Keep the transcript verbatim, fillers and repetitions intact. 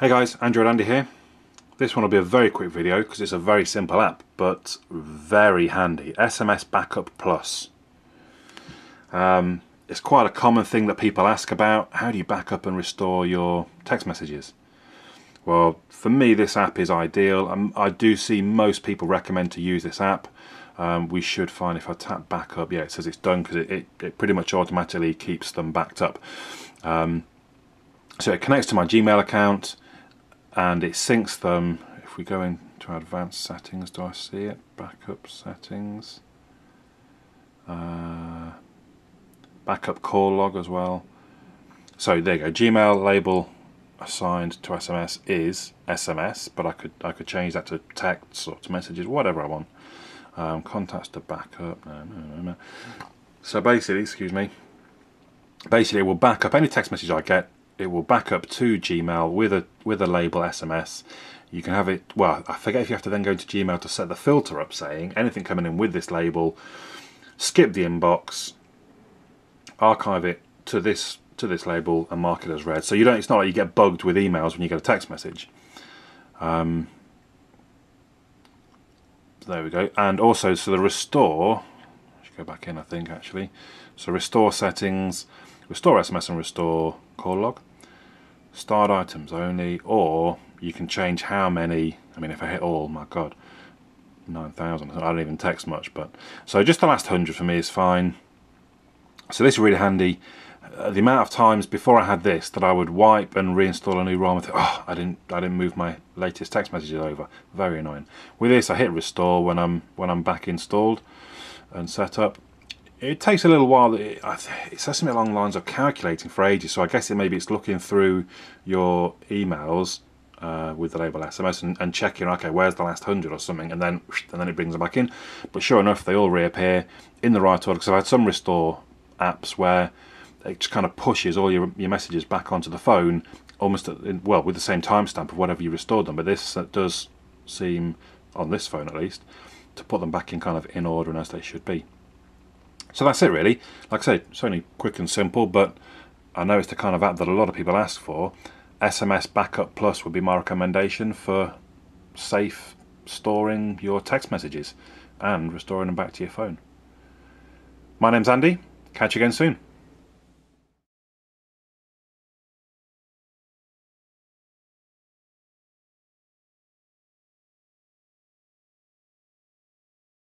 Hey guys, Android Andy here. This one will be a very quick video because it's a very simple app, but very handy. S M S Backup Plus. Um, it's quite a common thing that people ask about. How do you back up and restore your text messages? Well, for me, this app is ideal. Um, I do see most people recommend to use this app. Um, we should find, if I tap backup, yeah, it says it's done because it, it, it pretty much automatically keeps them backed up. Um, so it connects to my Gmail account. And it syncs them. If we go into advanced settings, do I see it? Backup settings. Uh, backup call log as well. So there you go. Gmail label assigned to S M S is S M S, but I could I could change that to texts or to messages, whatever I want. Um, contacts to backup. No, no, no, no. So basically, excuse me. Basically, it will back up any text message I get. It will back up to Gmail with a with a label S M S. You can have it, well, I forget if you have to then go to Gmail to set the filter up saying anything coming in with this label, skip the inbox, archive it to this to this label and mark it as read. So you don't, it's not like you get bugged with emails when you get a text message. Um, there we go. And also, so the restore, I should go back in I think actually. So restore settings, restore S M S and restore call log. Start items only, or you can change how many. I mean, if I hit all, my god, nine thousand. I don't even text much, but so just the last hundred for me is fine. So this is really handy. Uh, the amount of times before I had this that I would wipe and reinstall a new ROM and think, oh, I didn't, I didn't move my latest text messages over. Very annoying. With this, I hit restore when I'm when I'm back installed and set up. It takes a little while. It says something along the lines of calculating for ages, so I guess it maybe it's looking through your emails uh, with the label S M S and, and checking, okay, where's the last hundred or something, and then and then it brings them back in. But sure enough, they all reappear in the right order, because I've had some restore apps where it just kind of pushes all your, your messages back onto the phone, almost, at, well, with the same timestamp of whatever you restored them. But this does seem, on this phone at least, to put them back in kind of in order and as they should be. So that's it really. Like I said, it's only quick and simple, but I know it's the kind of app that a lot of people ask for. S M S Backup Plus would be my recommendation for safe storing your text messages and restoring them back to your phone. My name's Andy. Catch you again soon.